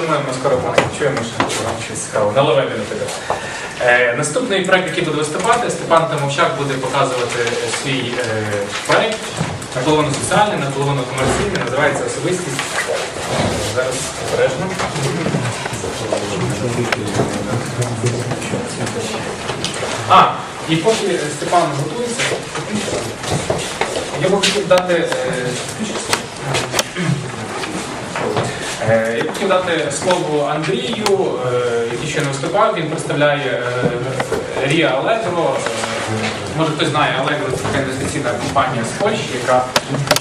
думаю, ми скоро почуємо, що вам щось цікаво. На лавебі, наприклад. Наступний проєкт, який буде виступати, Степан Тимовчак буде показувати свій проєкт, наполовину соціальний, наполовину комерційний, називається «Особистість». Зараз обережно. І поки Степан готується, я б хотів дати... Я хотів дати слово Андрію, який ще не виступав. Він представляє РІА Allegro. Може, хтось знає, Allegro – це така інвестиційна компанія з Польщі, яка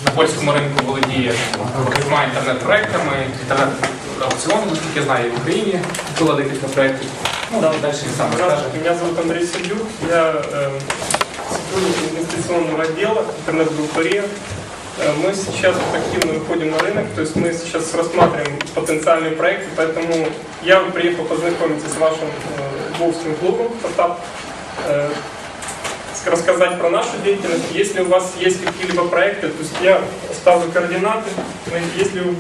на польському ринку володіє багатьма інтернет-проектами, інтернет-аукціоном, наскільки я знаю, і в Україні було декілька проєктів. Ну, далі сам розкаже. Меня зовут Андрій Сердюк. Я сотрудник инвестиционного отдела интернет-группы РИА. Мы сейчас активно выходим на рынок, то есть мы сейчас рассматриваем потенциальные проекты, поэтому я приехал познакомиться с вашим волжским клубом «ТОП4ТОП», рассказать про нашу деятельность. Если у вас есть какие-либо проекты, то есть я ставлю координаты, если у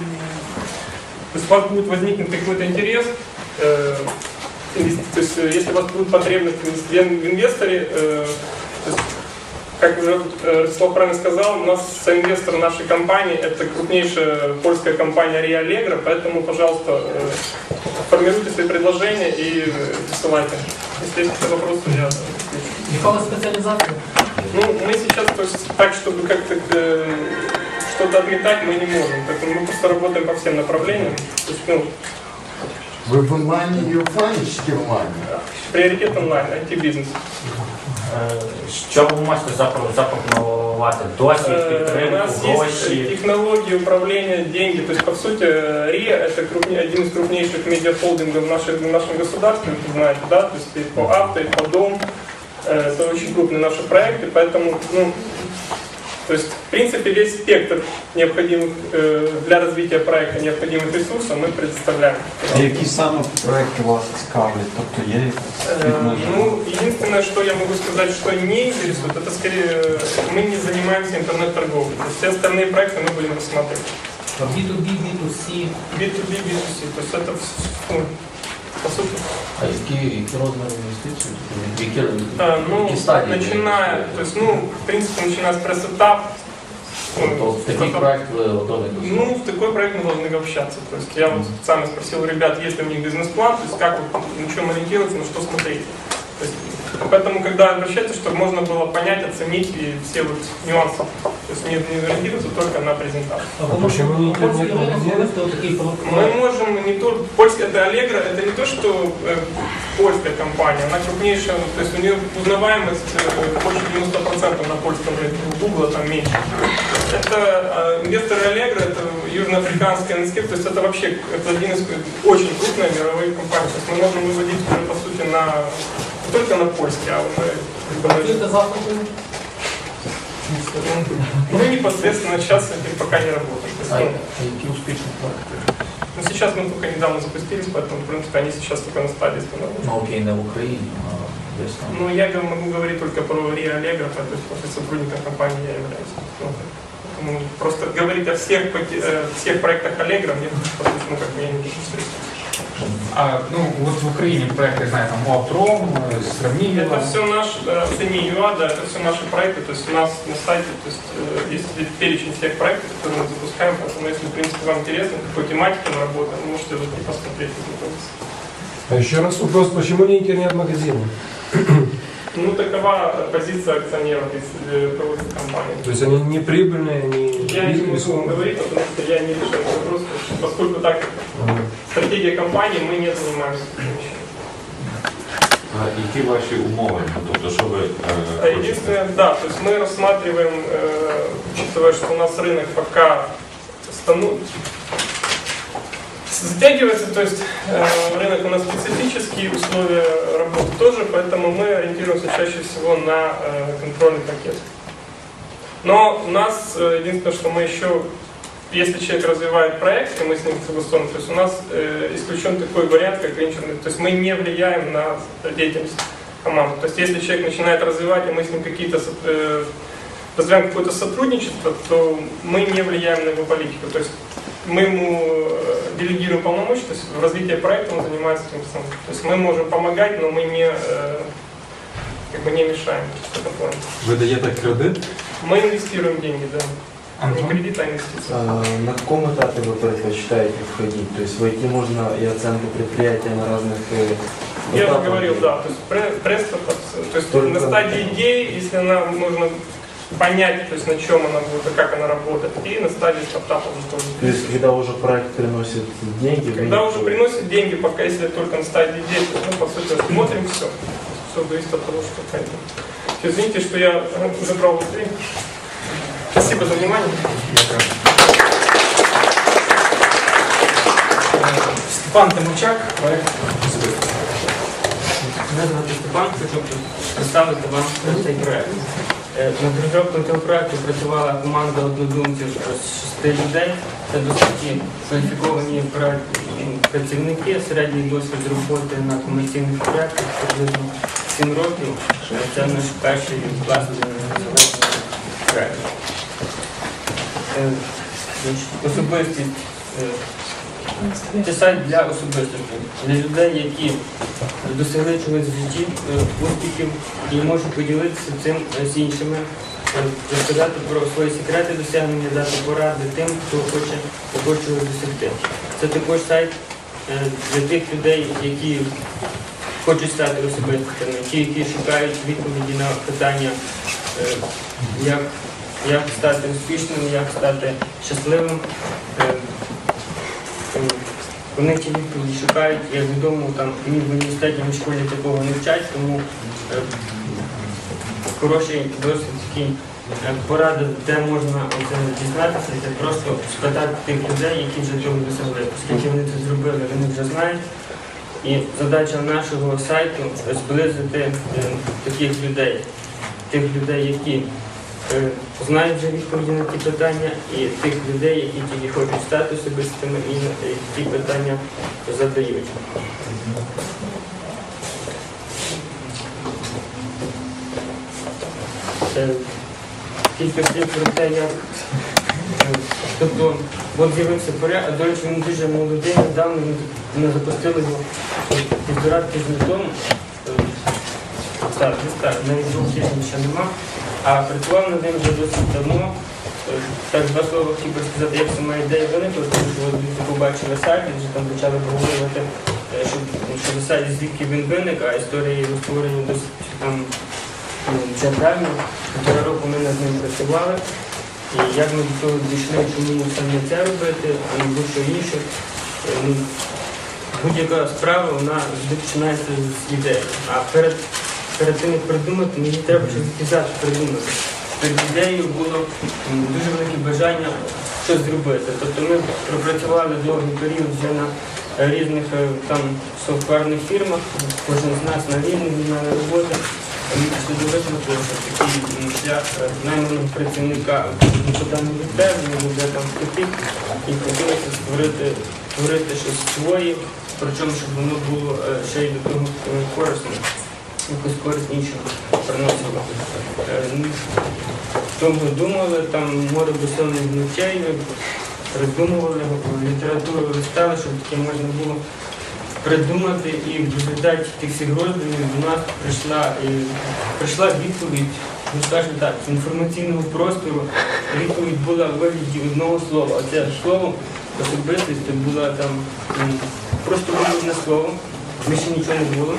вас будет возникнуть какой-то интерес, то есть если у вас будут потребности в инвесторе, то есть, как уже Ростислав правильно сказал, у нас соинвестор нашей компании — это крупнейшая польская компания РИА Allegro, поэтому, пожалуйста, формируйте свои предложения и присылайте. Если есть какие-то вопросы, я отвечу. Какова специализация? Ну, мы сейчас, то есть, так, чтобы как-то что-то отметать, мы не можем. Поэтому мы просто работаем по всем направлениям. То есть, ну, вы в онлайне и офлайнщики онлайн? Приоритет онлайн, IT-бизнес. Що ви можете запропонувати? Досвід, підтримку, гроші? Технології, управління, гроші. Тобто, по суті, РІА – це один із крупніших медіахолдингів в нашому державі, ви знаєте, да? То есть, і по авто, і по дому. Це дуже крупні наші проекти, поэтому, ну, то есть, в принципе, весь спектр необходимых для развития проекта необходимых ресурсов мы предоставляем. И какие самые проекты вас цікавлять? Тобто є? Ну, единственное, что я могу сказать, что не интересует, это скорее мы не занимаемся интернет-торговлей. Все остальные проекты мы будем рассматривать. B2B, B2C. B2B, B2C. То есть это все. А какие родные инвестиции? Ну, начиная, то есть, ну, в принципе, начиная с пресс-этап. В такой проект вы готовы? Ну, в такой проект мы должны общаться. То есть, я вот специально спросил ребят, есть ли у них бизнес-план, то есть, как, на чем ориентироваться, на что смотреть. То есть, поэтому, когда обращаются, чтобы можно было понять, оценить и все вот нюансы. То есть не ориентироваться только на презентацию. А почему мы можем не только... Польская это Allegro, это не то, что польская компания, она крупнейшая, то есть у нее узнаваемость больше 90% на польском рынке, у Google там меньше. Это инвесторы Allegro, это южноафриканская NSCF, то есть это вообще это один из очень крупных мировых компаний. То есть мы можем выводить уже по сути на... не только на польский, а уже... Ну, непосредственно сейчас пока не работаем. Какие успешные проекты? Ну, сейчас мы только недавно запустились, поэтому, в принципе, они сейчас только на стадии становятся. Ну, окей, на Украине, а здесь там... Ну, я могу говорить только про РИА Allegro, то есть после сотрудника компании я являюсь. Ну, просто говорить о всех проектах Allegro, мне, ну, как мне не интересно. Ну, вот в Украине проекты, я знаю, там Outlook, сравнили. Это все наши, это все наши проекты, то есть у нас на сайте, то есть есть перечень всех проектов, которые мы запускаем, поэтому если, в принципе, вам интересно, какой тематике мы работаем, вы можете вот посмотреть. А еще раз вопрос, почему не интернет-магазины? Ну, такова позиция акционеров проводской компании. То есть они не прибыльные, не... Я не могу говорить, потому что я не решаю вопрос, поскольку так стратегия компании, мы не занимаемся. Які ваші умови? Тобто, що ви хочете? Да, то есть мы рассматриваем, учитывая, что у нас рынок пока затягивается, то есть рынок у нас специфический, условия работы тоже, поэтому мы ориентируемся чаще всего на контрольный пакет. Но у нас единственное, что мы еще, если человек развивает проект, и мы с ним согласованы, то есть у нас исключен такой вариант, как венчурный, то есть мы не влияем на деятельность команды. То есть если человек начинает развивать, и мы с ним какие-то... развиваем какое-то сотрудничество, то мы не влияем на его политику. То есть мы ему делегируя полномочия, то есть в развитии проекта он занимается тем самым. То есть мы можем помогать, но мы не, как бы не мешаем в этом плане. Вы даете кредит? Мы инвестируем деньги, да. Не кредит, а инвестиции. На каком этапе вы предпочитаете входить? То есть войти можно и оценку предприятия на разных этапах? Я уже говорил, да. То есть пресс-стартап, на стадии идеи, если нам нужно понять, то есть на чем она будет, как она работает, и на стадии стартапа уже тоже. То есть когда уже проект приносит деньги? Когда уже приносит деньги, пока если только на стадии идеи, то мы, по сути, смотрим все. Все зависит от того, что хотим. Извините, что я забрал вот время. Спасибо за внимание. Степан Тимовчак, проект «Особистість». Мене звати Степан, хочу представити вам цей проект. На розробку цього проекту працювала команда однодумців з 6 людей. Це досить кваліфіковані працівники, середній досвід роботи на комерційних проєктах приблизно 7 років. Це наш перший власний проєкт. Особистість. Це сайт для особистості, для людей, які досягли чогось в житті, успіхів і можуть поділитися цим з іншими, розказати про свої секрети досягнення, дати поради тим, хто хоче також чогось досягти. Це також сайт для тих людей, які хочуть стати особистими, ті, які шукають відповіді на питання, як стати успішним, як стати щасливим. Вони ті відповіді шукають, як відомо, там ні в університеті, ні в школі такого не вчать, тому хороший досвід, порада, де можна це дізнатися, це просто спитати тих людей, які вже цього досягли. Оскільки вони це зробили, вони вже знають. І задача нашого сайту зблизити таких людей, тих людей, які знають вже відповіді на ті питання, і тих людей, які тільки хочуть стати особистими і ті питання задають. Кілька слів про те, як... Тобто, от з'явився порядок, а до речі, він дуже молодий, недавно ми запустили його півтора тижня тому. Так, на відділу тижні ще нема. А працював над ним вже досить давно. Так, два слова хотів би сказати, як сама ідея виникла, тому що ви побачили сайт, вже там почали проговорювати, що сайт, звідки він виник, а історія його створення досить там центральна. Півтора року ми над ним працювали. І як ми до того дійшли, чому саме це робити, а не будь-що інше. Будь-яка справа, вона починається з ідеї. Перед тим, як придумати, мені треба щось придумати. Перед ідеєю було дуже велике бажання щось зробити. Тобто ми пропрацювали довгий період вже на різних софтверних фірмах, кожен з нас на різних займали роботи. Ми пішли до висновку, що такий шлях найманого працівника подано ліцею, він вже там вступив, і хотілося створити щось своє, причому, щоб воно було ще й до того корисно. Якусь користь іншого приносило. Довго думали, там море безсонних ночей, придумували, літературу листали, щоб таке можна було придумати, і в результаті тих всіх роздумів до нас прийшла відповідь, ну скажімо так, з інформаційного простору. Відповідь була в вигляді одного слова. А це слово особистість, це було там просто одне слово, більше нічого не було.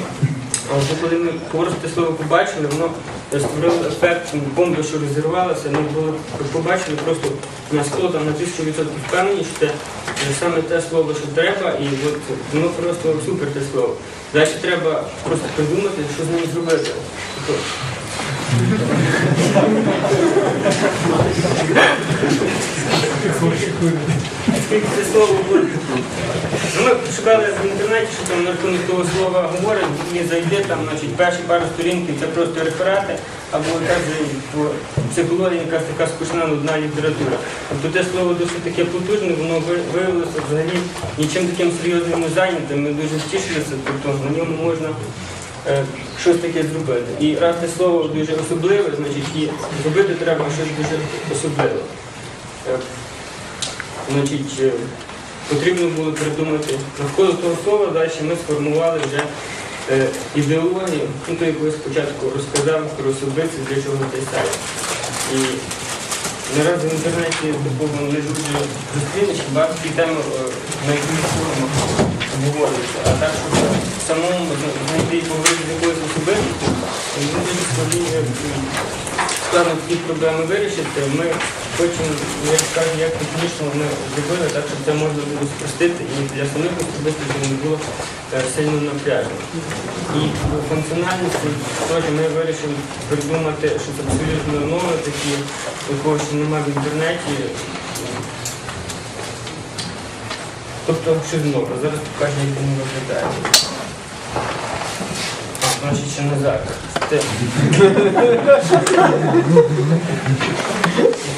Коли ми просто слово побачили, воно створило ефект, бомба, що розірвалася, ми побачили, просто на 100% впевнені, що це саме те слово, що треба, і воно просто супер те слово. Далі треба просто придумати, що з ним зробити. Скільки це слово буде? Ми шукали в інтернеті, що там на рахунок того слова говорить, не зайде, там, значить, перші пару сторінків – це просто реферати, або психологія, якась така скучна, нудна література. Тобто те слово досить таке потужне, воно виявилося взагалі нічим таким серйозним не зайнятим, ми дуже втішилися, тобто на ньому можна щось таке зробити. І раз це слово дуже особливе, значить, і зробити треба щось дуже особливе. Значить, потрібно було придумати. Навколо того слова далі ми сформували вже ідеологію, то я колись спочатку розказав про особисті, для чого цей сайт. І наразі в інтернеті не дуже зустрінеш, багато теми, на яких форумах обговорюються. А так, що самому знайти і поговорити з якоюсь особистістю, не дуже складно такі проблеми вирішити. Ми хочемо, як кажуть, як технічно ми зробили, так щоб це можна було спростити і для самих особистостей не було сильно напряжено. І по функціональності теж ми вирішили придумати, що це абсолютно нове, такі, якого ще немає в інтернеті. Тобто, щось нове. Зараз покажу, як воно виглядає. Значить, ще назад.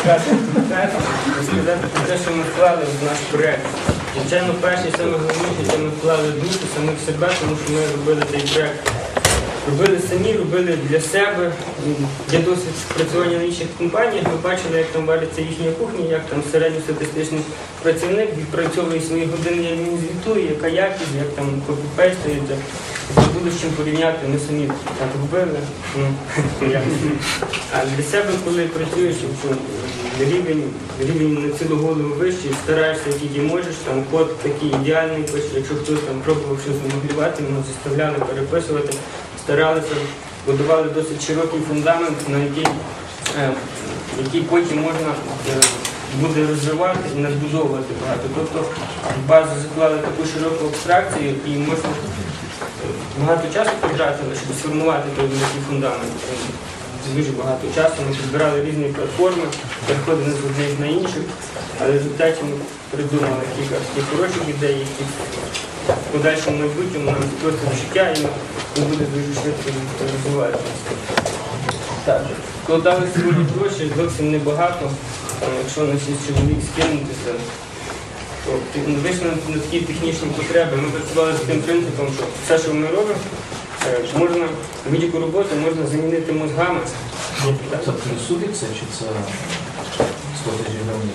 Розказати про те, що ми вклали в наш проєкт. Звичайно, перше і найголовніше, що ми вклали в душу, саме в себе, тому що ми робили цей проєкт. Робили самі, робили для себе. Є досвід працювання на інших компаніях. Ми бачили, як там вариться їхня кухня, як там середньостатистичний працівник відпрацьовує свої години, як він звітує, яка якість, як там копіпейстується. Буде з чим порівняти, ми самі так робили. А для себе, коли працюєш, рівень на цілу голову вищий, стараєшся, який можеш, там код такий ідеальний пише, якщо хтось там пробував щось замоглювати, ми заставляли переписувати. Старалися, будували досить широкий фундамент, на який потім можна буде розвивати і надбудовувати багато. Тобто базу заклали таку широку абстракцію і можна багато часу потратили, щоб сформувати той великий фундамент. Дуже багато часу, ми підбирали різні платформи, переходили з одних на інших, але в результаті ми придумали кілька хороших ідей, які в подальшому майбутньому нам спростили життя і буде дуже швидко розвиватися. Так, вкладали свої гроші, зовсім небагато, якщо на 6 чоловік скинутися, то вийшли на такі технічні потреби. Ми працювали з тим принципом, що все, що ми робимо, можна будь-яку роботу можна замінити мозгами. Це присудиться, чи це 100 тисяч гривень,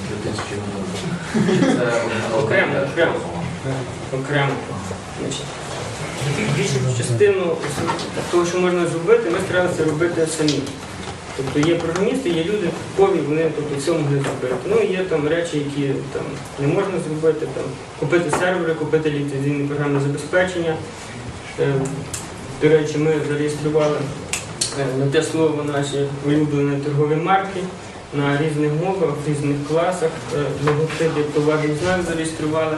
3 тисячі гривень? Окремо. Більшу частину того, що можна зробити, ми старалися робити самі. Тобто є програмісти, є люди, кові, вони все могли зробити. Ну, є там речі, які там не можна зробити, там купити сервери, купити ліцензійне програмне забезпечення. До речі, ми зареєстрували на те слово наші улюблені торгові марки на різних мовах, в різних класах, логотипи товарних знаків зареєстрували,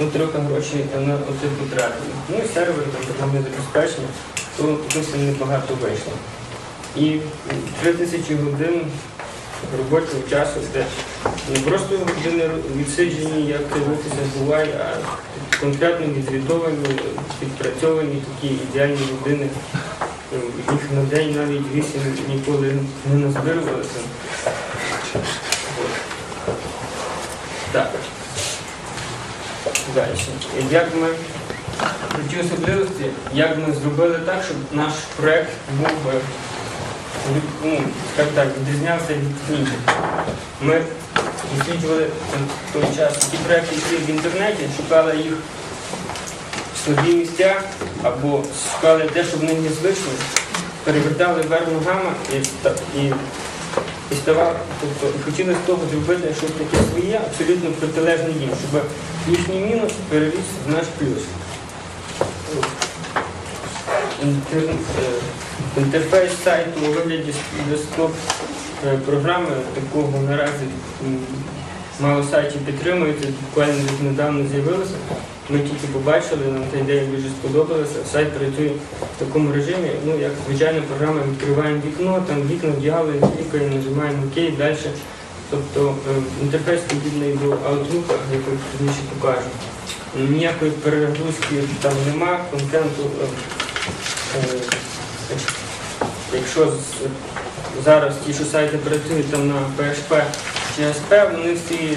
ну, трохи грошей на оце потратили. Ну і сервер, програмне забезпечення, то зовсім небагато вийшло. І 3000 годин робочого часу, де не просто години відсиджені, як це в офісі буває, а конкретно відвідовані, відпрацьовані такі ідеальні години. Їх на день навіть 8 ніколи не назбирувалися. Так. Далі. Як ми про ті особливості, як ми зробили так, щоб наш проєкт був, відрізнявся від інших. Ми досліджували в той час ті проєкти, які в інтернеті, шукали їх в слабі місця або шукали те, що в них не звично, перевертали вверх ногами і ставали, тобто, хотіли з того зробити щось таке своє, абсолютно протилежне їм, щоб їхній мінус переріс в наш плюс. Інтерфейс сайту у вигляді десктоп-програми, такого наразі мало сайтів підтримується, буквально недавно з'явилося. Ми тільки побачили, нам ця ідея дуже сподобалася. Сайт працює в такому режимі, ну, як звичайна програма, відкриваємо вікно, там вікно вдягали, клікаємо, нажимаємо ОК, далі. Тобто інтерфейс подібний до Outlook, який пізніше покажу. Ніякої перегрузки там нема, контенту. Якщо зараз ті, що сайти працюють там на PHP чи ASP, вони всі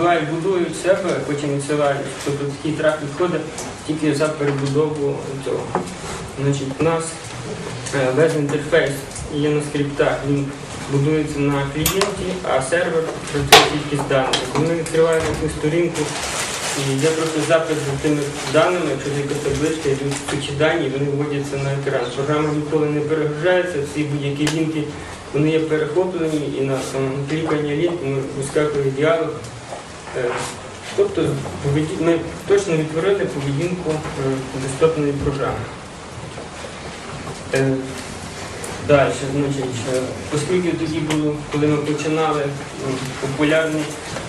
UI будують себе, потім відсилають. Тобто такий трафік входить тільки за перебудову цього. Значить, у нас весь інтерфейс є на скриптах, він будується на клієнті, а сервер працює тільки з даними. Ми відкриваємо таку сторінку, є просто запис за тими даними, якщо дика табличка, йдуть ключі дані, вони вводяться на екран. Програма ніколи не перегружається, всі будь-які лінки, вони є перехоплені і на клікання лінку вискакує діалог. Тобто ми точно відтворили поведінку доступної програми. Далі, оскільки тоді було, коли ми починали, популярні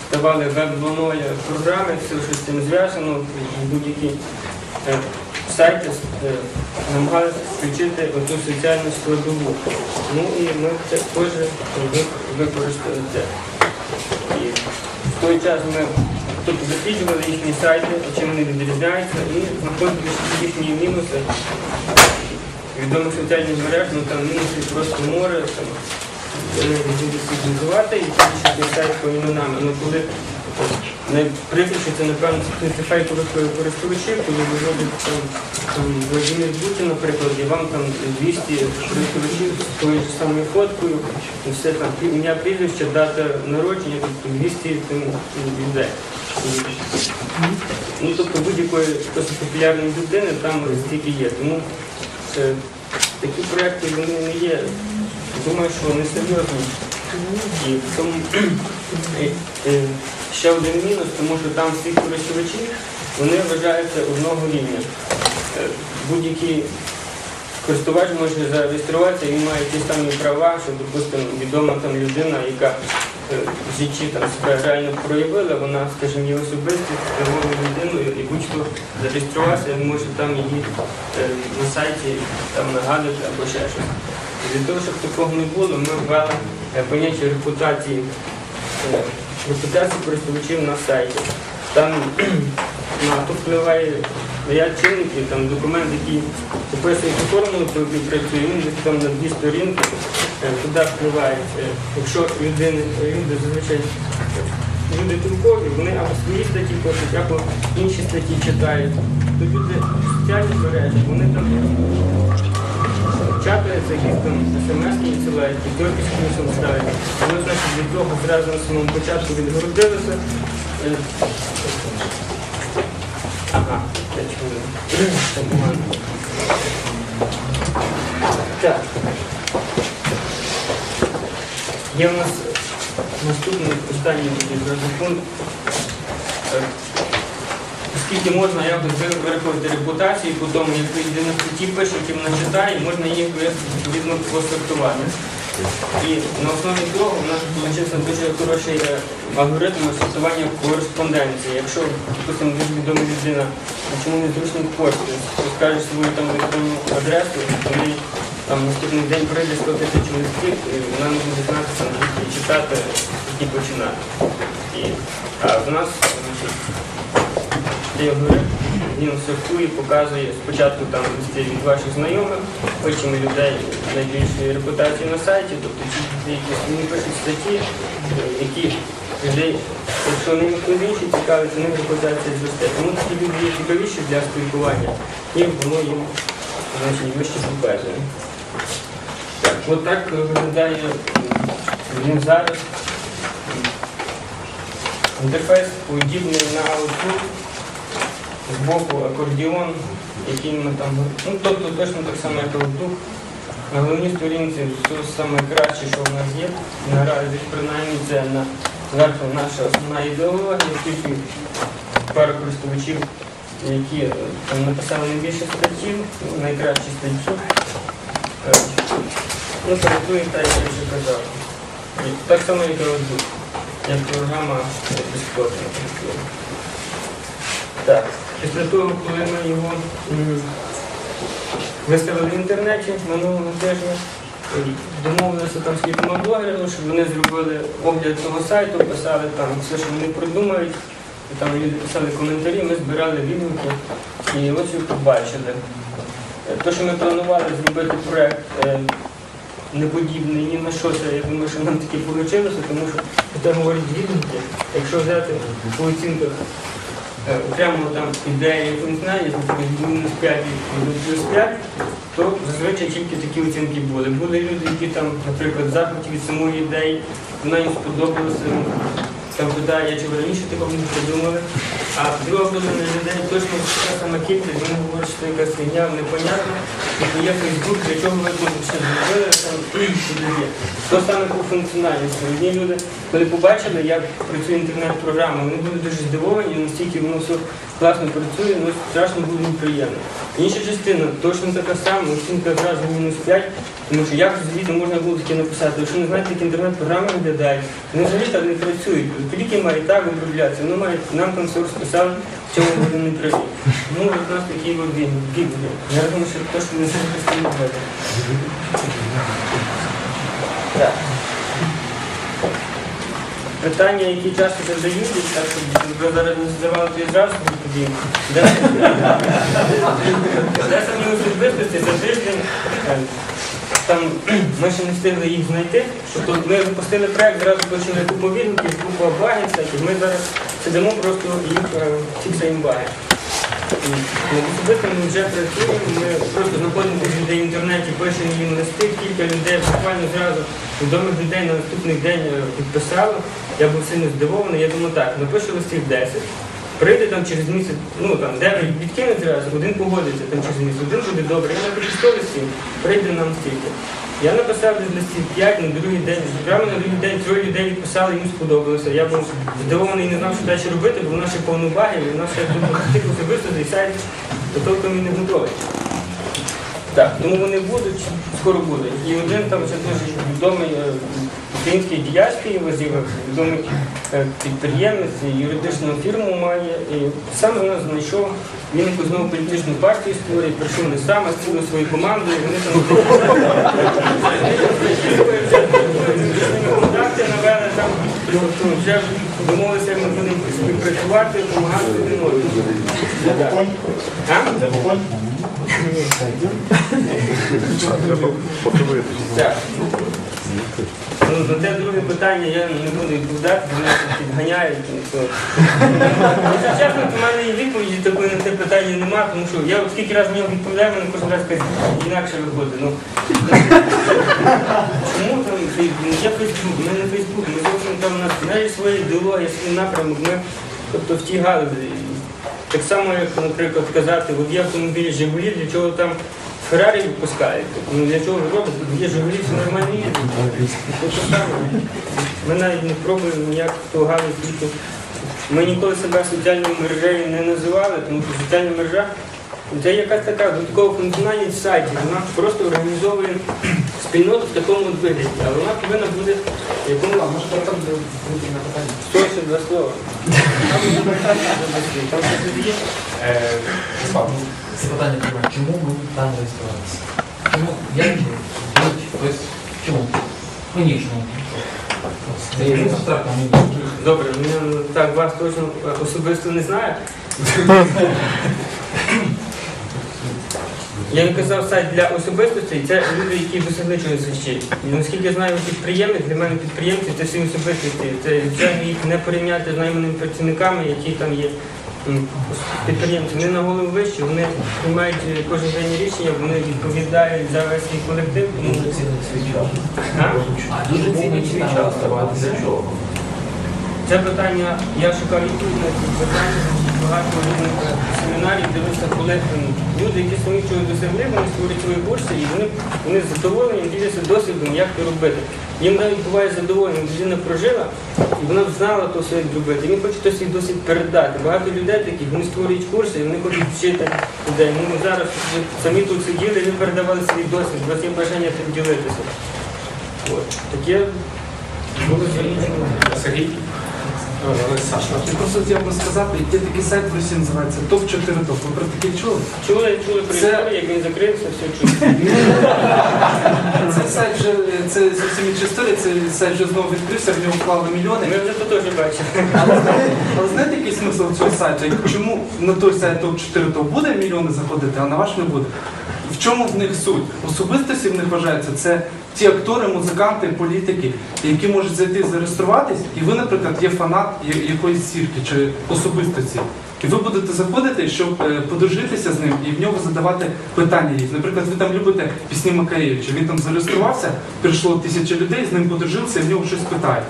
ставали веб-двоє програми, все, що з цим зв'язано, і будь-які сайти намагалися включити оцю соціальну складову. Ну і ми це теж використали це. І в той час ми досліджували їхні сайти, чим вони відрізняються, і знаходили їхні мінуси. Відомих соціальних мереж, ну там мінуси просто море, вони будуть називати і включити сайт по іменами. Ну коли прикручується, це, напевно, специфай користувачів, коли виходить Владимир Путін, наприклад, і вам там 200 користувачів з тою ж самою фоткою, все там, ім'я, прізвище, дата народження, тобто 200 людей. Ну тобто будь-якої популярної людини там стільки є. Тому такі проєкти вони не є, думаю, що вони серйозні. І в тому ще один мінус, тому що там всі користувачі, вони вважаються одного рівня. Будь-який користувач може зареєструватися, він має ті самі права, що, допустимо, відома там людина, яка в житті там себе реально проявила, вона, скажімо, є особистість, здоровою людиною, і будь-хто зареєструвався, він може там її на сайті там нагадати або ще щось. Для того, щоб такого не було, ми ввели поняття репутації, користувачів на сайті. Там тут впливає ряд чинників, там документ, який записує формулу, то він працює, він десь там на дві сторінки, туди впливає. Якщо люди зазвичай люди толкові, вони або свої статті пишуть, або інші статті читають. То люди соціальні мережі, вони там чатаються, якісь там смс-ки відсилають, віддорки з комісом ставлять. Вони, значить, від того зразу на самому початку відгородилися. Ага, я чую. Так. Є у нас наступний останній пункт. Оскільки можна якось виходити репутацію, по тому, як люди на статті пишуть, які вона читає, можна їх відповідно посортувати. І на основі того у нас вийшов дуже хороший алгоритм сортування кореспонденції. Якщо, допустимо, дуже відома людина, чому не зручний пошти, розкажеш свою там електронну адресу, коли там наступний день прийде 100 тисяч листів, і вона не буде знати, там, і читати, і починати. А в нас цей алгоритм, він сортує, показує спочатку там листи від ваших знайомих, хочемо людей найбільшої репутації на сайті, тобто ті, які пишуть статті, які людей, якщо ними хтось інші цікавиться, ними репутація зросте. Тому ці люди є цікавіші для спілкування, і воно їм вище показує. От так виглядає він зараз. Інтерфейс подібний на Outlook. З боку акордіон, який ми там, ну тобто точно так само, як Outlook. На головній сторінці все найкраще, що в нас є. Наразі, принаймні, це зверху наша основна ідеологія, тільки пару користувачів, які там написали найбільше статтів, найкращі статті. Ну, коротує так, як я вже казав. Так само, як Outlook, як програма безплатна. Так. Після того, коли ми його виставили в інтернеті минулого тижня, домовилися там з кількома блогерами, щоб вони зробили огляд цього сайту, писали там все, що вони придумають, там люди писали коментарі, ми збирали відгуки і ось їх побачили. Те, що ми планували зробити проєкт неподібний ні на що, це, я думаю, що нам таки вийшло, тому що це говорять відгуки, якщо взяти по оцінках. Окремо там ідея функціональність, -5 і -5, то зазвичай тільки такі оцінки були. Були люди, які там, наприклад, захваті від самої ідеї, вона їм сподобалася, там питає, чи раніше такого не придумали. А друга половина людей точно така сама кількість, він говорить, що якась фігня непонятна, і є Фейсбук, для чого ви все зробили, там інші люди. То саме по функціональності. Одні люди, коли побачили, як працює інтернет-програма, вони були дуже здивовані, настільки воно все класно працює, воно страшно було неприємно. Інша частина точно така сама, оцінка одразу мінус 5, тому що як звідти можна було таке написати, якщо не знаєте, як інтернет-програми виглядають, вони взагалі так не працюють, тільки мають так вироблятися, воно має нам консорс писав, в цьому буде не працює. Ну, у нас такий вибір, я думаю, що те, що ми зараз працюємо в цьому. Питання, які часто задають, так що ви зараз не задавали, то я зразу відповім. Де самі особистості за тиждень, ми ще не встигли їх знайти. Ми запустили проєкт, зразу почали купу відгуків, купу баги, ми зараз сидимо, просто їх фіксуємо баги. Особисто ми вже працюємо, ми просто знаходимо людей в інтернеті, пишемо їм листи, кілька людей буквально зразу відомих людей на наступний день підписали. Я був сильно здивований, я думаю так, напишу листів 10, прийде там через місяць, ну там 9 відкинуть зразу, один погодиться там через місяць, один буде добре, я напишу 100 листів, прийде нам стільки. Я написав десь листів 5, на другий день, прямо на другий день троє людей відписали, їм сподобалося. Я був здивований, не знав, що далі робити, бо вона ще повно багів, і вона ще тих особистостей, сайт, то толком і не готовий. Так, тому вони будуть, скоро будуть. І один там вже дуже відомий український діяч Києва з'явився, відомий підприємець, юридичну фірму має. І сам у нас знайшов, він якусь знову політичну партію створює, прийшов не сам, а з цілою своєю командою, вони там контакти навели, там вже домовилися, ми будемо співпрацювати, допомагати один одному. Це вогонь? На те друге питання я не буду відповідати, бо мене підганяють. Чесно, в мене і відповіді такої на це питання немає, тому що я скільки разів на нього відповідаю, мене кожен раз інакше виходить. Чому там я Фейсбук, ми не Фейсбук, ми зовсім там у нас навіть своя ідеологія, свій напрямок, ми тобто в тій галузі. Так само, як, наприклад, казати, от є автомобілі «Жигулі», для чого там «Феррарі» випускають, ну для чого ви робите, є «Жигулі», все нормально їздить. Ми навіть не пробуємо ніяк погану звіту. Ми ніколи себе соціальною мережею не називали, тому що соціальна мережа – це якась така додаткова функціональність сайтів, вона просто організовує спільноту в такому вигляді, але вона повинна бути якомусь... А може там буде на питання? Точно два слова. Там щось є? Це питання приймає, чому ми там реєструвалися? Чому? Як же? Тобто, чому? Конічно. Добре, так вас точно особисто не знаю. Я не казав сайт для особистостей, це люди, які досягли чогось ще. Наскільки я знаю, підприємець, для мене підприємці це всі особистості. Це їх не порівняти з найманими працівниками, які там є підприємці. Вони на голову вищі, вони приймають кожен день рішення, вони відповідають за весь свій колектив. Дуже цінить свій час. А дуже цінить свій час. Це питання, я шукав відповідь на ці питання. Багато різних семінарів дивився колег. Люди, які самі чогось досягли, вони створюють свої курси і вони задоволені, діляться досвідом, як це робити. Їм навіть буває задоволення, людина прожила, і вона знала то все робити. Він хоче то свій досвід передати. Багато людей таких, вони створюють курси, і вони хочуть вчити людей. Ми зараз самі тут сиділи, і передавали свій досвід, у вас є бажання тим ділитися. Таке було сьогодні. Ти просто хотів би сказати, є такий сайт в Росії, називається ТОП4ТОП. Ви про такий чули? Чули про історію, як він закрився, все чули. Цей сайт вже, це зовсім інша історія, цей сайт вже знову відкрився, в нього вклали мільйони. Ми вже то теж бачили. Але знаєте який смисл цього сайту? Чому на той сайт ТОП4ТОП буде мільйони заходити, а на ваш не буде? В чому в них суть? Особистості в них вважаються, це ті актори, музиканти, політики, які можуть зайти зареєструватись, і ви, наприклад, є фанат якоїсь зірки чи особистості. І ви будете заходити, щоб подружитися з ним і в нього задавати питання їх. Наприклад, ви там любите пісні Макаєвича, він там зареєструвався, прийшло 1000 людей, з ним подружилися і в нього щось питають.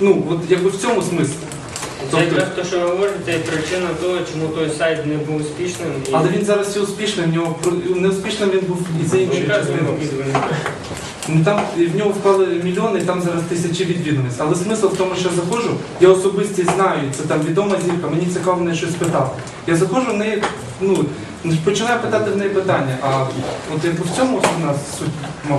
Ну, от якби в цьому смислі. Це якраз те, що ви говорите, причина того, чому той сайт не був успішним. І... Але він зараз і успішний, в нього неуспішним він був і за іншою частиною. Там в нього вклали мільйони, там зараз тисячі відвідувань. Але смисл в тому, що я заходжу, я особистість знаю, це там відома зірка, мені цікаво в неї щось питати. Я заходжу в неї, ну, починаю питати в неї питання, а от як в цьому у нас суть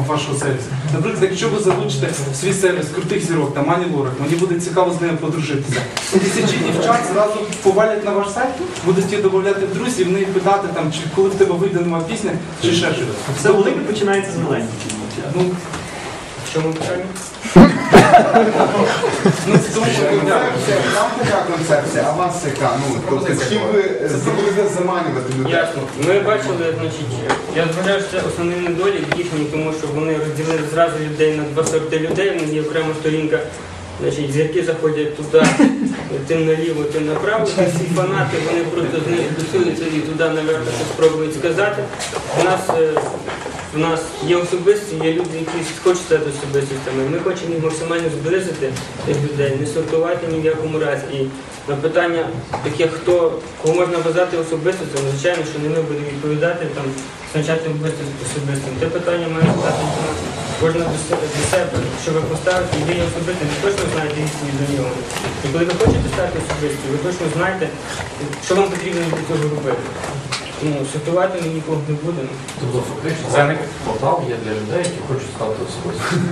вашого сервісу. Наприклад, якщо ви залучите в свій сервіс крутих зірок, там Мані Лорак, мені буде цікаво з нею подружитися. Тисячі дівчат зразу повалять на ваш сайт, будуть її додавати в друзі, в неї питати, там, чи коли в тебе вийде нова пісня, чи ще щось. Все велике починається з маленьких. Ну, в чому питання? Ну, в тому, що там така концепція, а вас яка? Ну, тобто, з чим ви забудете заманювати людей? Ясно. Ми бачили, значить, я вважаю, що це основний недолік їхній, тому що вони розділили зразу людей на два сорти людей, в ній окрема сторінка. Значить, зірки заходять туди, тим наліво, тим направо, всі фанати, вони просто з них досилися і туди, навіть, що спробують сказати. У нас є особисті, є люди, які хочуть стати особистістями. Ми хочемо їх максимально зблизити цих людей, не сортувати ні в якому разі. І на питання таке, кого можна вважати особистістю, звичайно, що не ми будемо відповідати, там, значати особистим. Те питання має стати кожна до себе, що ви поставите, і є особистим, ви точно знаєте істинні до нього. І коли ви хочете стати особистістю, ви точно знаєте, що вам потрібно для цього робити. Ну, сортувати ми нікого не будемо. Тобто, фактично, це портал є для людей, які хочуть стати особистими.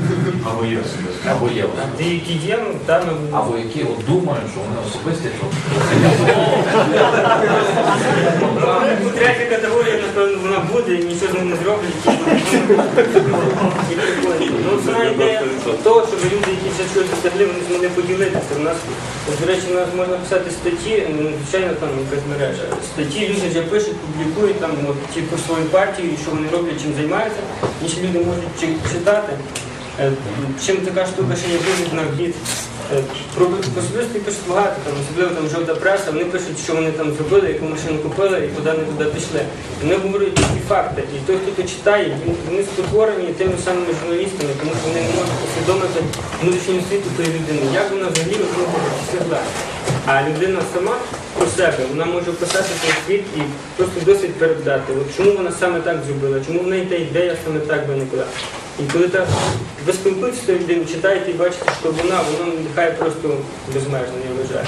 Або є особистими. Або є. Ті, які є, там... Або які от думають, що вони особисті, що... Третя категорія, напевно, вона буде, нічого з ним не зроблять. Ну, це ідея того, щоб люди, які все щось досягли, вони змогли поділитися. У нас, до речі, у нас можна писати статті, звичайно, там якась мережа. Статті люди вже пишуть, публікують там, ті про свою партію, що вони роблять, чим займаються. Інші люди можуть читати. Чим така штука ще не пишуть на обід. Про особисті пишуть багато, там, особливо там жовта преса, вони пишуть, що вони там зробили, яку машину купили і куди-не-туди пішли. Вони говорять тільки факти. І той, хто то читає, вони спотворені тими самими журналістами, тому що вони не можуть усвідомити внутрішньому світу тої людини. Як вона взагалі виходить всегда. А людина сама про себе, вона може описати цей світ і просто досвід передати. От чому вона саме так зробила, чому в неї та ідея саме так виникла. І коли так ви спілкуєтеся з тою людиною, читаєте і бачите, що вона надихає просто безмежно, я вважаю.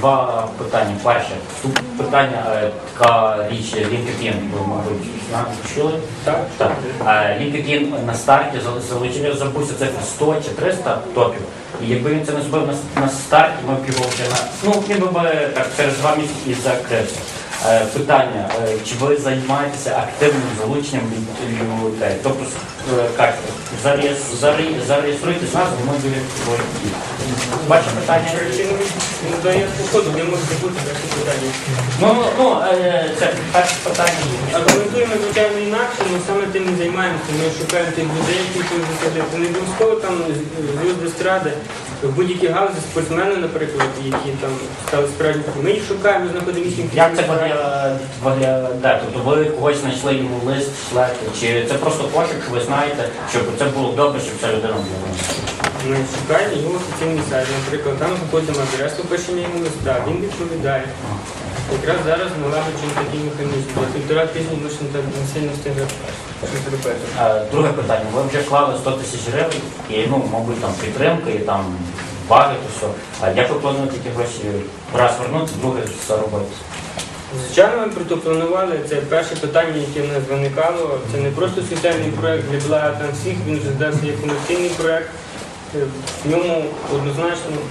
Два питання. Перше, тут питання, така річ LinkedIn, ви, мабуть, чули? Так. LinkedIn на старті запустив цифру 100 чи 300 топів. І якби він це не зробив на старті, ми б його вже через 2 місяці і закрився. Питання, чи ви займаєтеся активним залученням людей? Тобто, як зареєструйтесь нас, і ми будемо говорити. Ваше питання? Ну, да, я походу, я можу забути такі питання. Ну, це перше питання. Аргументуємо, звичайно, інакше, ми саме тим і займаємося. Ми шукаємо тих людей, які тут виходять. Не обов'язково там люди стради. Будь-які галузі, спортсмени, наприклад, які там стали справжніми. Ми їх шукаємо, знаходимо їх. Як це виглядає? Тобто ви когось знайшли йому лист, чи це просто пошук, що ви знаєте, щоб це було добре, щоб ця людина була? Ми шукаємо його офіційний сайт. Наприклад, там знаходимо адресу пишемо йому листа, він відповідає. Якраз зараз налагоджуємо такий механізм. За 1,5 тижні ми ще не сильно встигли. Друге питання. Ви вже вклали 100 тисяч гривень і, ну, мабуть, там підтримки, і там багато всього. А як ви плануєте ті гроші раз вернути, друге заробити? Звичайно, ми протопланували. Це перше питання, яке в нас виникало. Це не просто соціальний проєкт для благо там всіх, він вже здався як комерційний проєкт. В ньому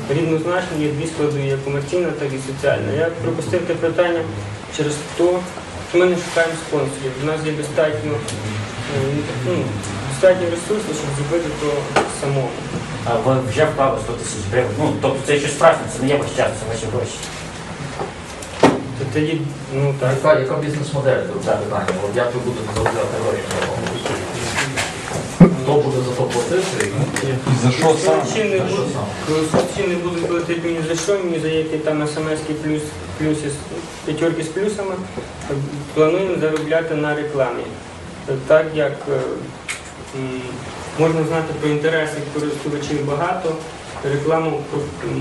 рівнозначно є дві складові, як комерційна, так і соціальна. Я пропустив те питання через то, що ми не шукаємо спонсорів. У нас є достатньо ресурсів, щоб зробити то самому. А ви вже вклали 100 тисяч гривень? Ну, тобто це щось страшне, це не є ваш час, це ваші гроші. Тоді, ну так. Яка бізнес-модель це питання? Як ви будете заробляти гроші? Хто буде за то платити? І за що саме? Коли не будуть платити ні за що, ні за який там смс-ки плюс, п'ятерки з плюсами, плануємо заробляти на рекламі. Так як можна знати про інтереси користувачів багато, рекламу,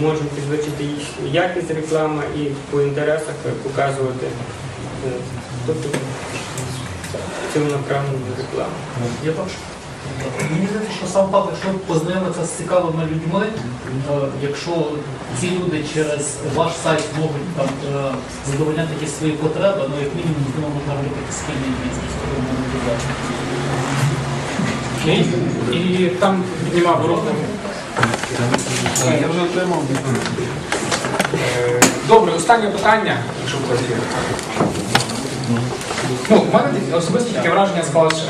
можемо підвищити якість реклами і по інтересах показувати, тобто цілонаправлену рекламу. Я бачу. Мені здається, що сам факт, якщо познайомитися з цікавими людьми, якщо ці люди через ваш сайт можуть там задовольняти якісь свої потреби, ну як мінімум з ними можна робити спільний бізнес, який ми не бачимо. І там піднімав розмови. Я вже отримав. Добре, останнє питання, якщо у вас є. У мене особисто таке враження склалось.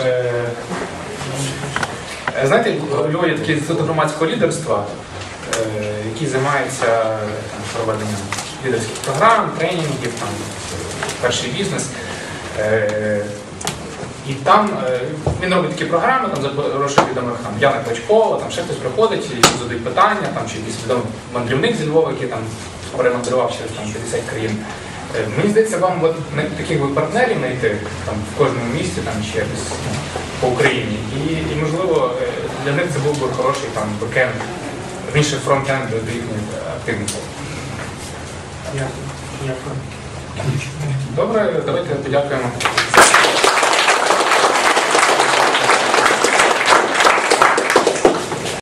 Знаєте, у Львові є такий інститут громадського лідерства, який займається там, проведенням лідерських програм, тренінгів, там, перший бізнес. І там він робить такі програми, там запрошує відомих там, Яна Клачкова, там ще хтось приходить і задають питання, там, чи якийсь відомий мандрівник зі Львова, який там перемандрував через там, 50 країн. Мені здається, вам от, таких партнерів знайти там, в кожному місті там, ще десь по Україні. І, можливо, для них це був би хороший там, бекенд, більше фронт-енд до їхньої активності. Дякую. Добре, давайте подякуємо.